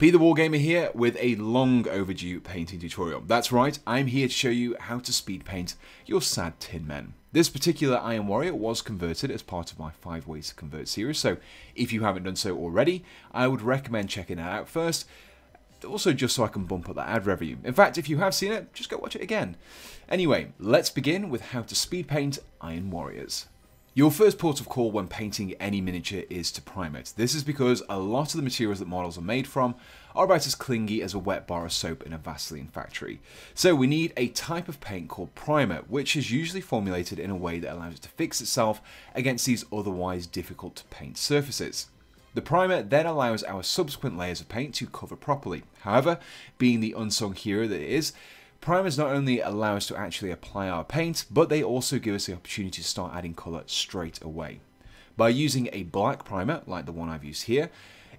Pete the WarGamer here with a long overdue painting tutorial. That's right, I'm here to show you how to speed paint your sad tin men. This particular Iron Warrior was converted as part of my 5 Ways to Convert series, so if you haven't done so already, I would recommend checking that out first. Also, just so I can bump up that ad revenue. In fact, if you have seen it, just go watch it again. Anyway, let's begin with how to speed paint Iron Warriors. Your first port of call when painting any miniature is to prime it. This is because a lot of the materials that models are made from are about as clingy as a wet bar of soap in a Vaseline factory. So we need a type of paint called primer, which is usually formulated in a way that allows it to fix itself against these otherwise difficult to paint surfaces. The primer then allows our subsequent layers of paint to cover properly. However, being the unsung hero that it is, primers not only allow us to actually apply our paint, but they also give us the opportunity to start adding colour straight away. By using a black primer, like the one I've used here,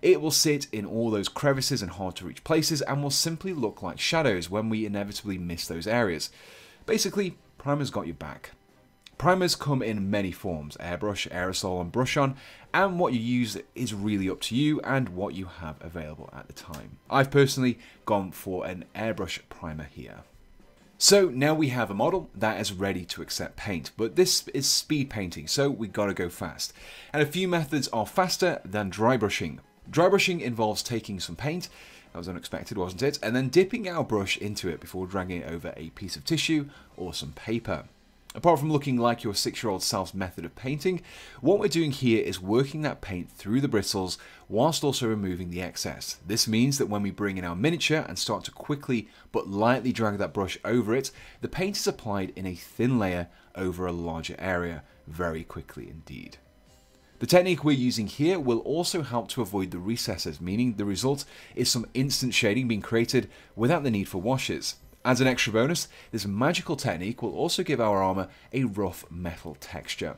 it will sit in all those crevices and hard to reach places and will simply look like shadows when we inevitably miss those areas. Basically, primers got your back. Primers come in many forms: airbrush, aerosol and brush on, and what you use is really up to you and what you have available at the time. I've personally gone for an airbrush primer here. So now we have a model that is ready to accept paint, but this is speed painting, so we gotta go fast. And a few methods are faster than dry brushing. Dry brushing involves taking some paint, that was unexpected wasn't it, and then dipping our brush into it before dragging it over a piece of tissue or some paper. Apart from looking like your 6-year-old self's method of painting, what we're doing here is working that paint through the bristles whilst also removing the excess. This means that when we bring in our miniature and start to quickly but lightly drag that brush over it, the paint is applied in a thin layer over a larger area very quickly indeed. The technique we're using here will also help to avoid the recesses, meaning the result is some instant shading being created without the need for washes. As an extra bonus, this magical technique will also give our armour a rough metal texture.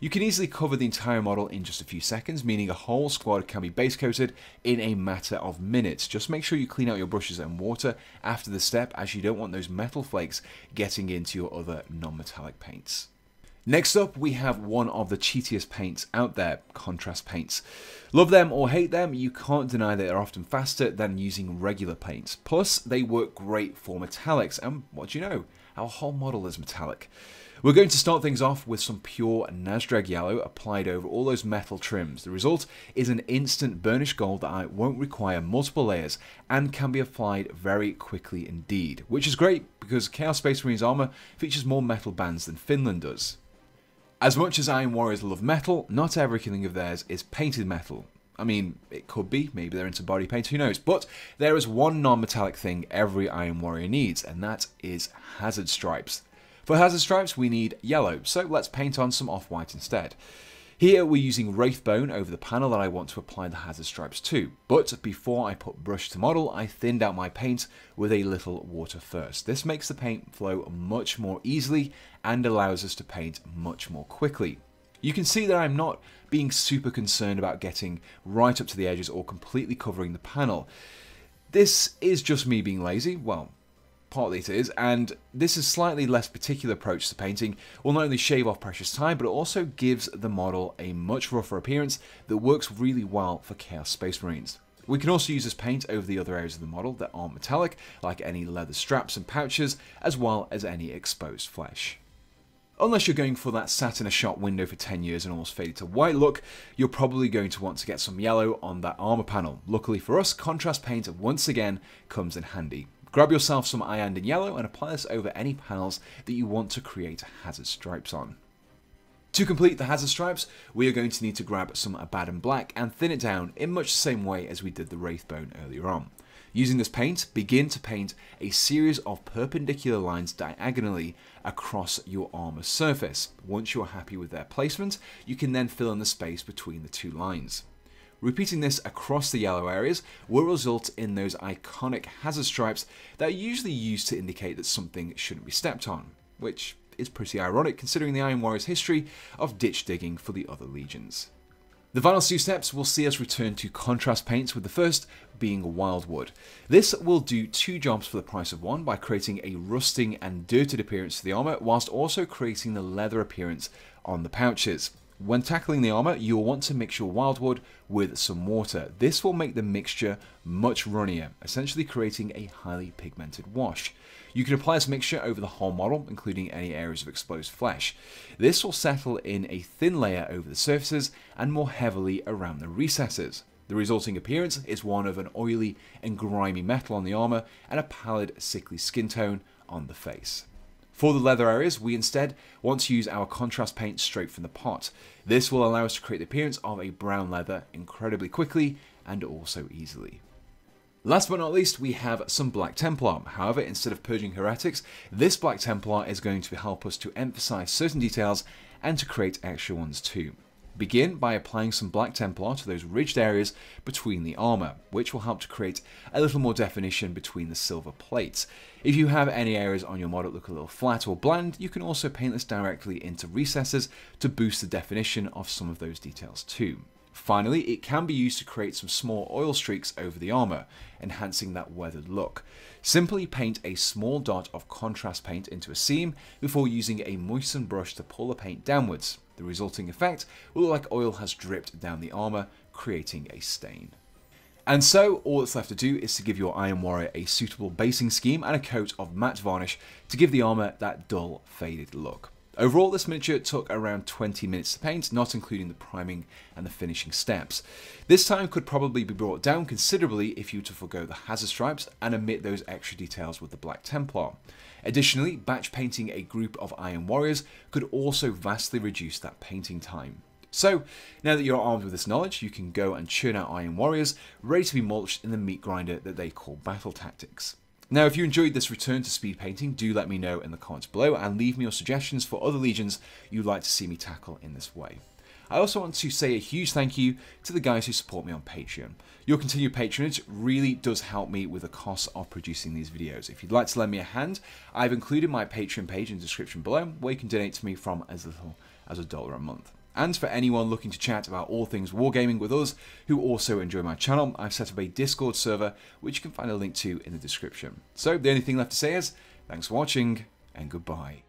You can easily cover the entire model in just a few seconds, meaning a whole squad can be base coated in a matter of minutes. Just make sure you clean out your brushes and water after the step, as you don't want those metal flakes getting into your other non-metallic paints. Next up, we have one of the cheatiest paints out there, contrast paints. Love them or hate them, you can't deny that they're often faster than using regular paints. Plus, they work great for metallics, and what do you know? Our whole model is metallic. We're going to start things off with some pure Nazdreg Yellow applied over all those metal trims. The result is an instant burnished gold that won't require multiple layers and can be applied very quickly indeed, which is great because Chaos Space Marines armour features more metal bands than Finland does. As much as Iron Warriors love metal, not everything of theirs is painted metal. I mean, it could be, maybe they're into body paint, who knows. But there is one non-metallic thing every Iron Warrior needs, and that is hazard stripes. For hazard stripes, we need yellow, so let's paint on some off-white instead. Here we're using Wraithbone over the panel that I want to apply the hazard stripes to, but before I put brush to model, I thinned out my paint with a little water first. This makes the paint flow much more easily and allows us to paint much more quickly. You can see that I'm not being super concerned about getting right up to the edges or completely covering the panel. This is just me being lazy, well, partly it is, and this is slightly less particular approach to painting will not only shave off precious time, but it also gives the model a much rougher appearance that works really well for Chaos Space Marines. We can also use this paint over the other areas of the model that aren't metallic, like any leather straps and pouches, as well as any exposed flesh. Unless you're going for that sat in a shop window for 10 years and almost faded to white look, you're probably going to want to get some yellow on that armour panel. Luckily for us, contrast paint once again comes in handy. Grab yourself some Iyanden Yellow and apply this over any panels that you want to create hazard stripes on. To complete the hazard stripes, we are going to need to grab some Abaddon Black and thin it down in much the same way as we did the Wraithbone earlier on. Using this paint, begin to paint a series of perpendicular lines diagonally across your armour surface. Once you're happy with their placement, you can then fill in the space between the two lines. Repeating this across the yellow areas will result in those iconic hazard stripes that are usually used to indicate that something shouldn't be stepped on, which is pretty ironic considering the Iron Warriors' history of ditch digging for the other legions. The final two steps will see us return to contrast paints, with the first being Wild Wood. This will do two jobs for the price of one by creating a rusting and dirted appearance to the armour whilst also creating the leather appearance on the pouches. When tackling the armor, you'll want to mix your wildwood with some water. This will make the mixture much runnier, essentially creating a highly pigmented wash. You can apply this mixture over the whole model, including any areas of exposed flesh. This will settle in a thin layer over the surfaces and more heavily around the recesses. The resulting appearance is one of an oily and grimy metal on the armor and a pallid, sickly skin tone on the face. For the leather areas, we instead want to use our contrast paint straight from the pot. This will allow us to create the appearance of a brown leather incredibly quickly and also easily. Last but not least, we have some Black Templar. However, instead of purging heretics, this Black Templar is going to help us to emphasize certain details and to create extra ones too. Begin by applying some Black Templar to those ridged areas between the armor, which will help to create a little more definition between the silver plates. If you have any areas on your model that look a little flat or bland, you can also paint this directly into recesses to boost the definition of some of those details too. Finally, it can be used to create some small oil streaks over the armor, enhancing that weathered look. Simply paint a small dot of contrast paint into a seam before using a moistened brush to pull the paint downwards. The resulting effect will look like oil has dripped down the armor, creating a stain. And so, all that's left to do is to give your Iron Warrior a suitable basing scheme and a coat of matte varnish to give the armor that dull, faded look. Overall, this miniature took around 20 minutes to paint, not including the priming and the finishing steps. This time could probably be brought down considerably if you were to forgo the hazard stripes and omit those extra details with the Black Templar. Additionally, batch painting a group of Iron Warriors could also vastly reduce that painting time. So, now that you're armed with this knowledge, you can go and churn out Iron Warriors, ready to be mulched in the meat grinder that they call Battle Tactics. Now, if you enjoyed this return to speed painting, do let me know in the comments below and leave me your suggestions for other legions you'd like to see me tackle in this way. I also want to say a huge thank you to the guys who support me on Patreon. Your continued patronage really does help me with the cost of producing these videos. If you'd like to lend me a hand, I've included my Patreon page in the description below, where you can donate to me from as little as $1 a month. And for anyone looking to chat about all things wargaming with us, who also enjoy my channel, I've set up a Discord server, which you can find a link to in the description. So the only thing left to say is, thanks for watching, and goodbye.